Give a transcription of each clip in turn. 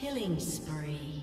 Killing spree.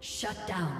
Shut down.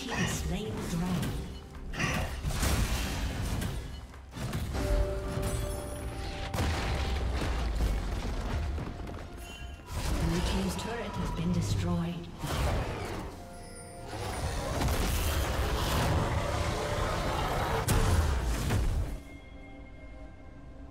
team has slain the dragon. Blue team's turret has been destroyed.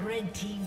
Red team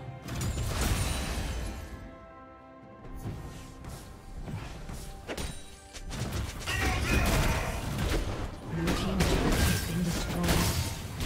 Blue team has been destroyed.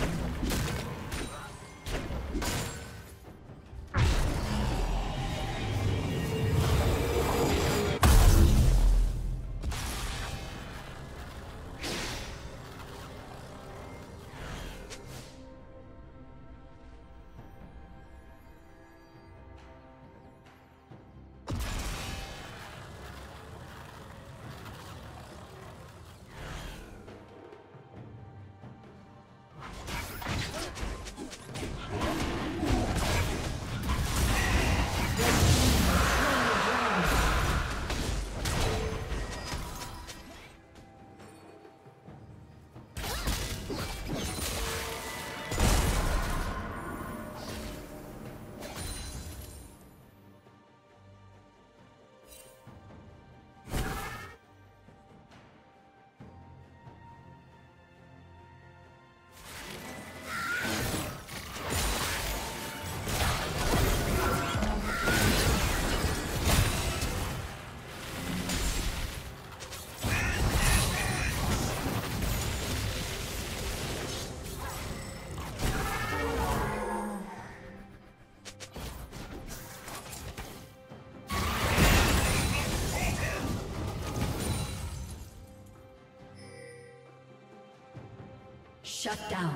Shut down.